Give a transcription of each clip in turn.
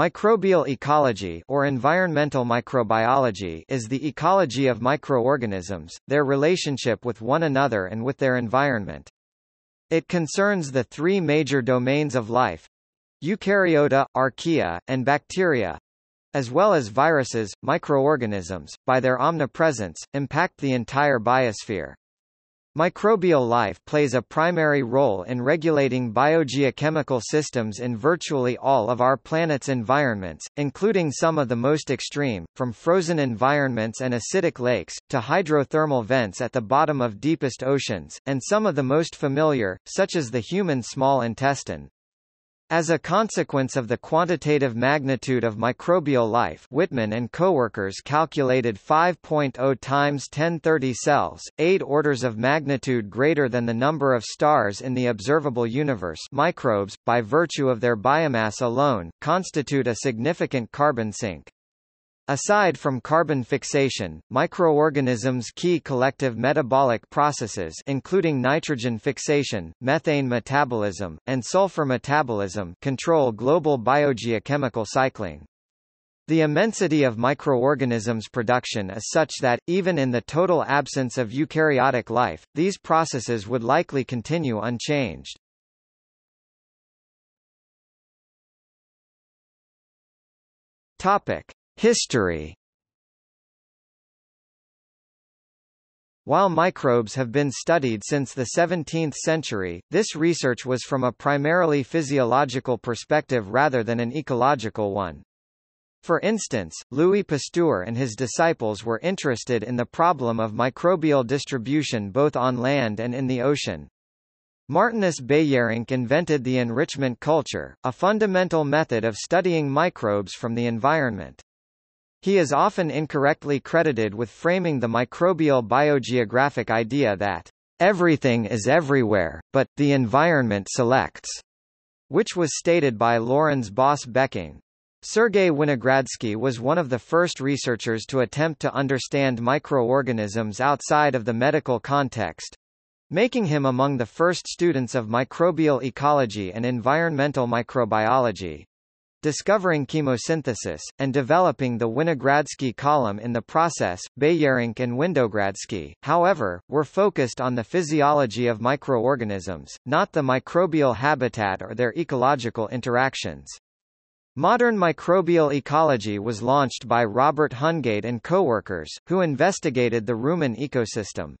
Microbial ecology or environmental microbiology is the ecology of microorganisms, their relationship with one another and with their environment. It concerns the three major domains of life, eukaryota, archaea, and bacteria, as well as viruses. Microorganisms, by their omnipresence, impact the entire biosphere. Microbial life plays a primary role in regulating biogeochemical systems in virtually all of our planet's environments, including some of the most extreme, from frozen environments and acidic lakes, to hydrothermal vents at the bottom of deepest oceans, and some of the most familiar, such as the human small intestine. As a consequence of the quantitative magnitude of microbial life, Whitman and co-workers calculated 5.0 times 1030 cells, 8 orders of magnitude greater than the number of stars in the observable universe. Microbes, by virtue of their biomass alone, constitute a significant carbon sink. Aside from carbon fixation, microorganisms' key collective metabolic processes, including nitrogen fixation, methane metabolism, and sulfur metabolism, control global biogeochemical cycling. The immensity of microorganisms' production is such that, even in the total absence of eukaryotic life, these processes would likely continue unchanged. History. While microbes have been studied since the 17th century, this research was from a primarily physiological perspective rather than an ecological one. For instance, Louis Pasteur and his disciples were interested in the problem of microbial distribution both on land and in the ocean. Martinus Beijerinck invented the enrichment culture, a fundamental method of studying microbes from the environment. He is often incorrectly credited with framing the microbial biogeographic idea that everything is everywhere, but the environment selects, which was stated by Lourens Baas Becking. Sergei Winogradsky was one of the first researchers to attempt to understand microorganisms outside of the medical context, making him among the first students of microbial ecology and environmental microbiology, discovering chemosynthesis, and developing the Winogradsky column in the process. Beijerinck and Winogradsky, however, were focused on the physiology of microorganisms, not the microbial habitat or their ecological interactions. Modern microbial ecology was launched by Robert Hungate and co-workers, who investigated the rumen ecosystem.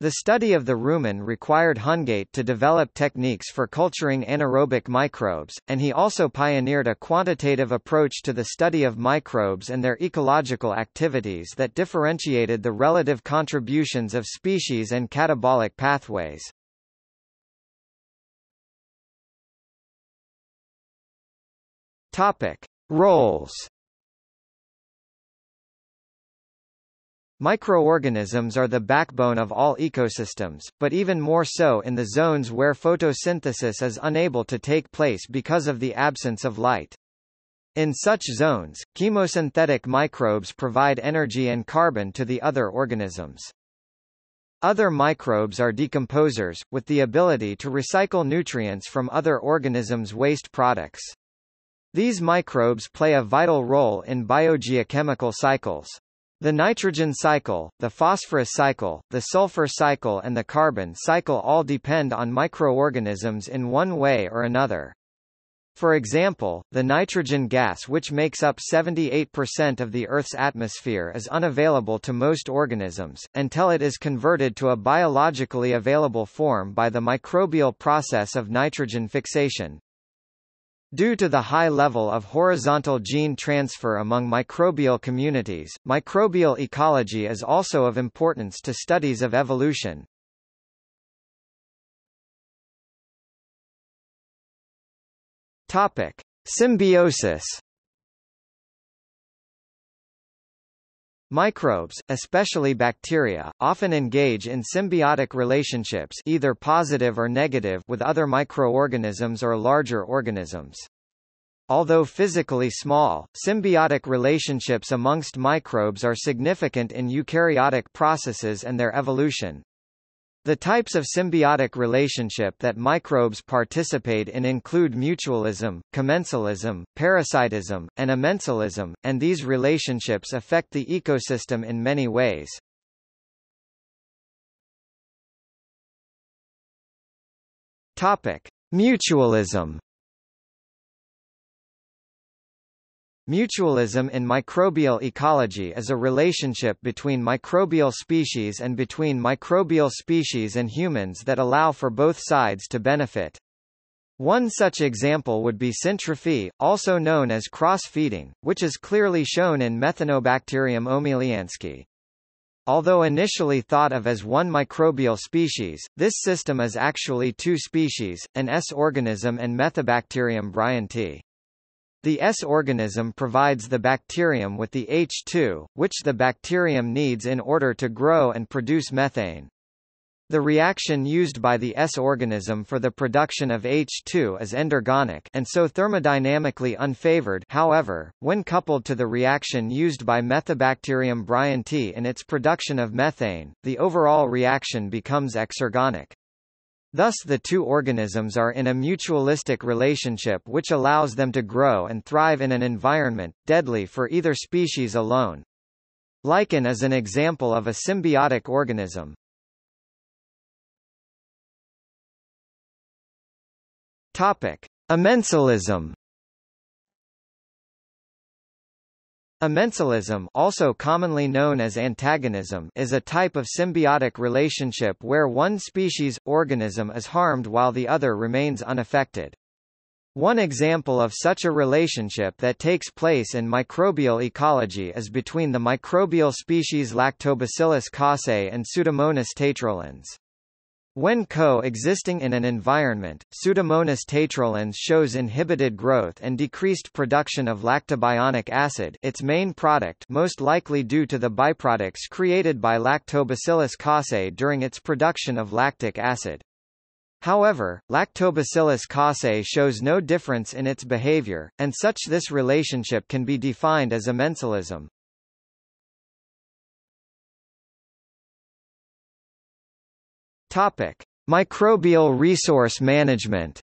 The study of the rumen required Hungate to develop techniques for culturing anaerobic microbes, and he also pioneered a quantitative approach to the study of microbes and their ecological activities that differentiated the relative contributions of species and catabolic pathways. Topic: Roles. Microorganisms are the backbone of all ecosystems, but even more so in the zones where photosynthesis is unable to take place because of the absence of light. In such zones, chemosynthetic microbes provide energy and carbon to the other organisms. Other microbes are decomposers, with the ability to recycle nutrients from other organisms' waste products. These microbes play a vital role in biogeochemical cycles. The nitrogen cycle, the phosphorus cycle, the sulfur cycle and the carbon cycle all depend on microorganisms in one way or another. For example, the nitrogen gas, which makes up 78% of the Earth's atmosphere, is unavailable to most organisms, until it is converted to a biologically available form by the microbial process of nitrogen fixation. Due to the high level of horizontal gene transfer among microbial communities, microbial ecology is also of importance to studies of evolution. Topic: Symbiosis. Microbes, especially bacteria, often engage in symbiotic relationships, either positive or negative, with other microorganisms or larger organisms. Although physically small, symbiotic relationships amongst microbes are significant in eukaryotic processes and their evolution. The types of symbiotic relationship that microbes participate in include mutualism, commensalism, parasitism, and immensalism, and these relationships affect the ecosystem in many ways. Topic: Mutualism. Mutualism in microbial ecology is a relationship between microbial species and between microbial species and humans that allow for both sides to benefit. One such example would be syntrophy, also known as cross-feeding, which is clearly shown in Methanobacterium omelianskii. Although initially thought of as one microbial species, this system is actually two species, an S organism and Methanobacterium bryantii. The S organism provides the bacterium with the H2, which the bacterium needs in order to grow and produce methane. The reaction used by the S organism for the production of H2 is endergonic and so thermodynamically unfavored. However, when coupled to the reaction used by Methanobacterium bryantii in its production of methane, the overall reaction becomes exergonic. Thus the two organisms are in a mutualistic relationship which allows them to grow and thrive in an environment, deadly for either species alone. Lichen is an example of a symbiotic organism. Topic: Immensalism. Immensalism, also commonly known as antagonism, is a type of symbiotic relationship where one species, organism is harmed while the other remains unaffected. One example of such a relationship that takes place in microbial ecology is between the microbial species Lactobacillus casei and Pseudomonas taetrolens. When co-existing in an environment, Pseudomonas taetrolens shows inhibited growth and decreased production of lactobionic acid, its main product, most likely due to the byproducts created by Lactobacillus casei during its production of lactic acid. However, Lactobacillus casei shows no difference in its behavior, and such this relationship can be defined as immensalism. Topic: Microbial resource management.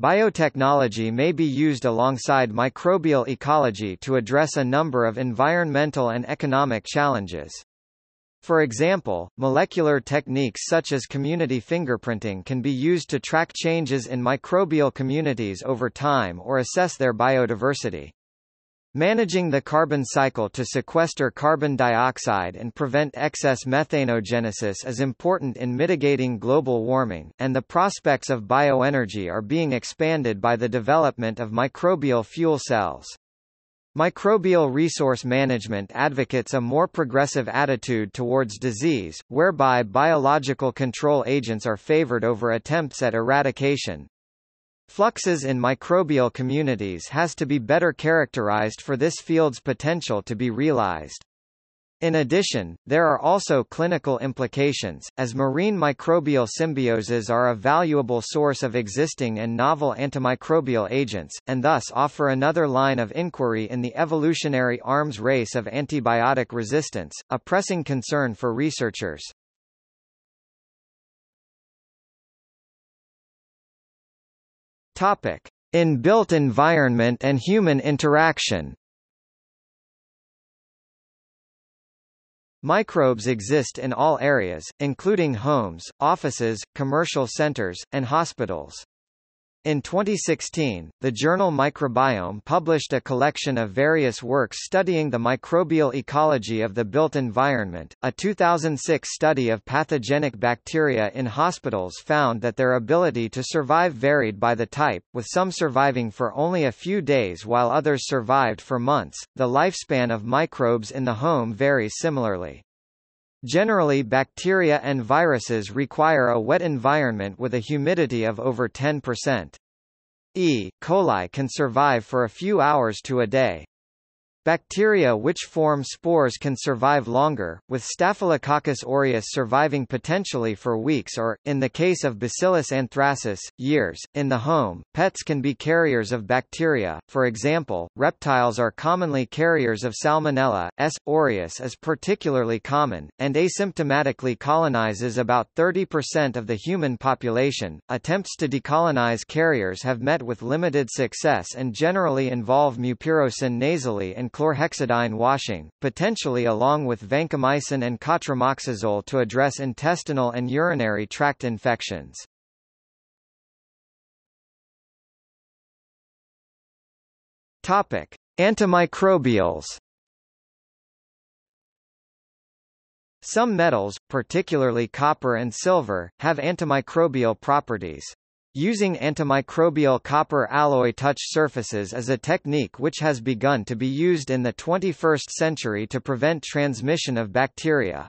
Biotechnology may be used alongside microbial ecology to address a number of environmental and economic challenges. For example, molecular techniques such as community fingerprinting can be used to track changes in microbial communities over time or assess their biodiversity. Managing the carbon cycle to sequester carbon dioxide and prevent excess methanogenesis is important in mitigating global warming, and the prospects of bioenergy are being expanded by the development of microbial fuel cells. Microbial resource management advocates a more progressive attitude towards disease, whereby biological control agents are favored over attempts at eradication. Fluxes in microbial communities has to be better characterized for this field's potential to be realized. In addition, there are also clinical implications, as marine microbial symbioses are a valuable source of existing and novel antimicrobial agents, and thus offer another line of inquiry in the evolutionary arms race of antibiotic resistance, a pressing concern for researchers. In built environment and human interaction. Microbes exist in all areas, including homes, offices, commercial centers, and hospitals. In 2016, the journal Microbiome published a collection of various works studying the microbial ecology of the built environment. A 2006 study of pathogenic bacteria in hospitals found that their ability to survive varied by the type, with some surviving for only a few days while others survived for months. The lifespan of microbes in the home varies similarly. Generally, bacteria and viruses require a wet environment with a humidity of over 10%. E. coli can survive for a few hours to a day. Bacteria which form spores can survive longer, with Staphylococcus aureus surviving potentially for weeks or, in the case of Bacillus anthracis, years. In the home, pets can be carriers of bacteria. For example, reptiles are commonly carriers of Salmonella. S. aureus is particularly common, and asymptomatically colonizes about 30% of the human population. Attempts to decolonize carriers have met with limited success and generally involve mupirocin nasally and chlorhexidine washing, potentially along with vancomycin and cotrimoxazole to address intestinal and urinary tract infections. Topic: Antimicrobials. Some metals, particularly copper and silver, have antimicrobial properties. Using antimicrobial copper alloy touch surfaces is a technique which has begun to be used in the 21st century to prevent transmission of bacteria.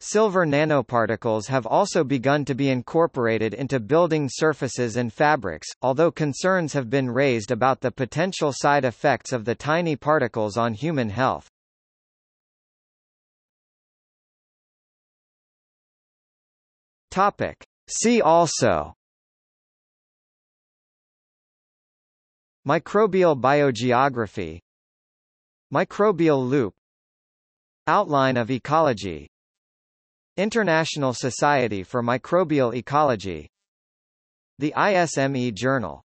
Silver nanoparticles have also begun to be incorporated into building surfaces and fabrics, although concerns have been raised about the potential side effects of the tiny particles on human health. Topic: See also: microbial biogeography, microbial loop, outline of ecology, International Society for Microbial Ecology, the ISME Journal.